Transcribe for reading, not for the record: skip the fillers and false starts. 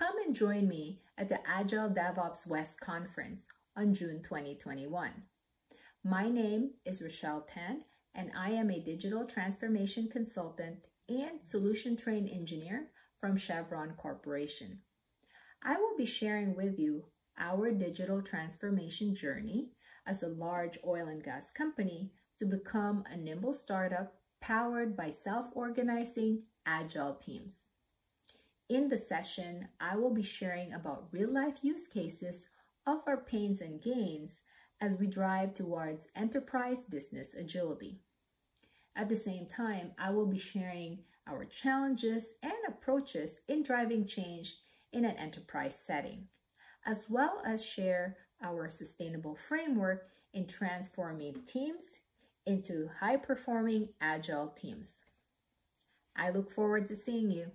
come and join me at the Agile DevOps West Conference on June 2021. My name is Rochelle Tan, and I am a digital transformation consultant and solution trained engineer from Chevron Corporation. I will be sharing with you our digital transformation journey as a large oil and gas company to become a nimble startup powered by self-organizing agile teams. In the session, I will be sharing about real-life use cases of our pains and gains as we drive towards enterprise business agility. At the same time, I will be sharing our challenges and approaches in driving change in an enterprise setting, as well as share our sustainable framework in transforming teams into high-performing agile teams. I look forward to seeing you.